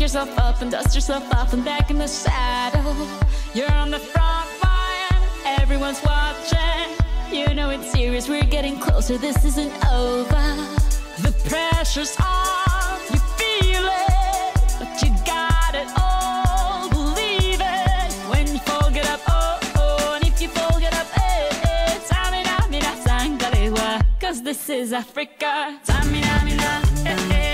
pick yourself up and dust yourself off and back in the saddle. You're on the front line, everyone's watching. You know it's serious, we're getting closer, this isn't over. The pressure's on, you feel it, but you got it all, believe it. When you fold it up, oh, oh, and if you fold it up, eh, eh. Tamina, mina, sangalewa, 'cause this is Africa. Tamina, mina, eh, eh.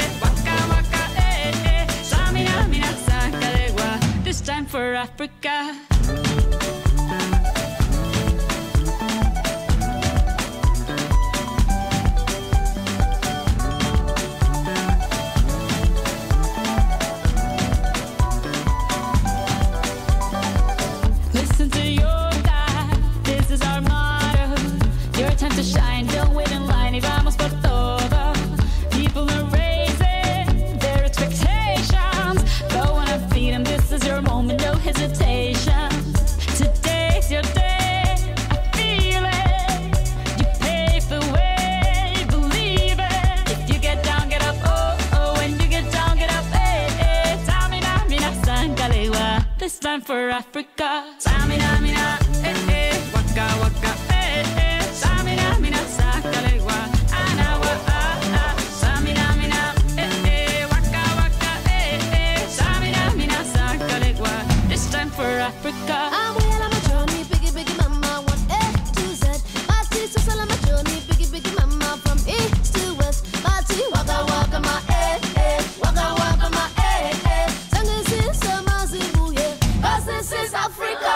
This time for Africa. Listen to your dad, this is our motto. Your time to shine, don't wait in line. Y vamos por todo. People are raising their expectations. Go on and feed them. This is your moment, no hesitation. Today's your day, I feel it. You pave the way, believe it. If you get down, get up, oh, oh. When you get down, get up, eh, eh. Tamina, mina, sangalewa. This time for Africa. Tamina, mina, eh, eh. Waka, waka, eh, eh. Tamina, mina, sangalewa. Anawa, ah, ah. Tamina, mina, eh, eh. Waka, waka, eh, eh. Tamina, mina, sangalewa. This time for Africa. I'm well on my journey, biggie, biggie, mama, 1A to Z. My sister's well on my journey, biggie, biggie, mama, from east to west. My tea, waka, waka, my eh, eh. Waka, waka, my eh, eh. Tangizi, samazi, buye, 'cause this is Africa.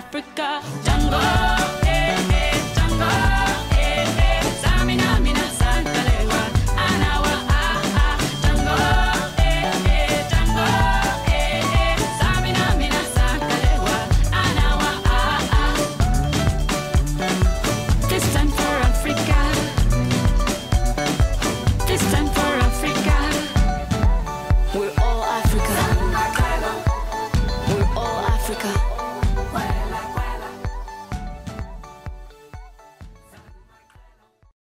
Africa, Tango, eh, eh, Tango, eh, eh. Samina, mina, sangalewa, anawa, ah, ah. Tango, eh, eh, Tango, eh, eh. Samina, mina, sangalewa, anawa, ah, ah. This time for Africa. This time for Africa. We're all Africa. We're all Africa.